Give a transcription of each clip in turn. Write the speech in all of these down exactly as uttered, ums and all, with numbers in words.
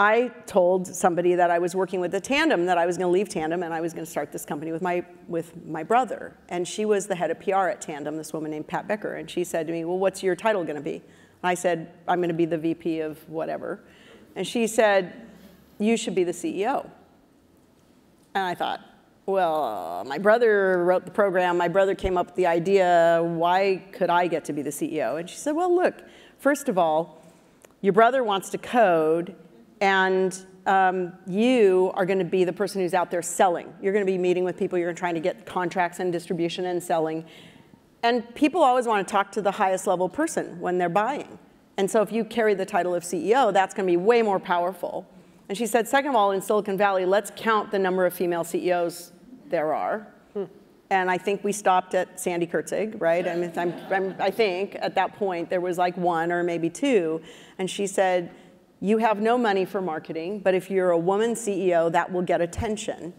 I told somebody that I was working with the Tandem, that I was going to leave Tandem and I was going to start this company with my, with my brother. And she was the head of P R at Tandem, this woman named Pat Becker. And she said to me, well, what's your title going to be? And I said, I'm going to be the V P of whatever. And she said, you should be the C E O. And I thought, well, my brother wrote the program. My brother came up with the idea. Why could I get to be the C E O? And she said, well, look, first of all, your brother wants to code. And um, you are going to be the person who's out there selling. You're going to be meeting with people. You're trying to get contracts and distribution and selling. And people always want to talk to the highest level person when they're buying. And so if you carry the title of C E O, that's going to be way more powerful. And she said, second of all, in Silicon Valley, let's count the number of female C E Os there are. Hmm. And I think we stopped at Sandy Kurtzig, right? I mean, I'm, I'm, I think at that point there was like one or maybe two. And she said, you have no money for marketing, but if you're a woman C E O, that will get attention.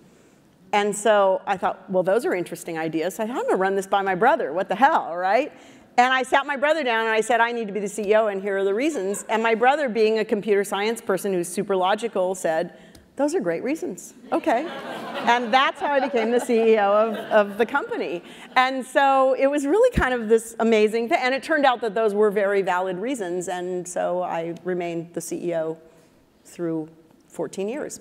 And so I thought, well, those are interesting ideas. So I thought, I'm going to run this by my brother. What the hell, right? And I sat my brother down and I said, I need to be the C E O and here are the reasons. And my brother, being a computer science person who's super logical, said, those are great reasons. Okay. And that's how I became the C E O of, of the company. And so it was really kind of this amazing thing. And it turned out that those were very valid reasons. And so I remained the C E O through fourteen years.